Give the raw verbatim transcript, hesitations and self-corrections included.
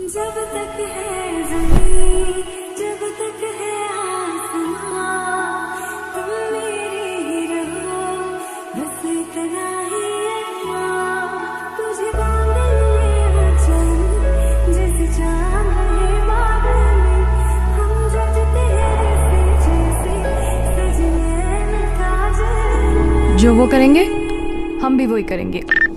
जब तक है ज़मीन, जब तक है आसमां, तुम मेरे ही रहो, बस इतना ही है माँ। तुझे बांधे मेरा चंद, जैसे चाँद है बादल में, हम जगते हैं जैसे जैसे सजने में काजल। जो वो करेंगे हम भी वही करेंगे।